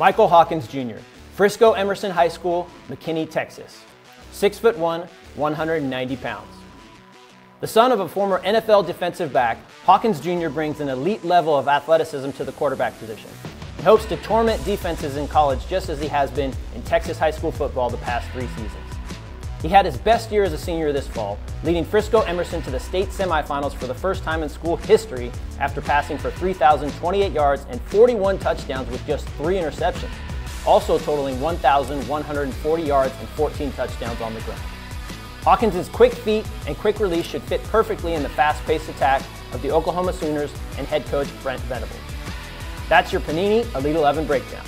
Michael Hawkins, Jr., Frisco Emerson High School, McKinney, Texas. 6'1", 190 pounds. The son of a former NFL defensive back, Hawkins Jr. brings an elite level of athleticism to the quarterback position. He hopes to torment defenses in college just as he has been in Texas high school football the past 3 seasons. He had his best year as a senior this fall, leading Frisco Emerson to the state semifinals for the first time in school history after passing for 3,028 yards and 41 touchdowns with just 3 interceptions, also totaling 1,140 yards and 14 touchdowns on the ground. Hawkins' quick feet and quick release should fit perfectly in the fast-paced attack of the Oklahoma Sooners and head coach Brent Venables. That's your Panini Elite 11 breakdown.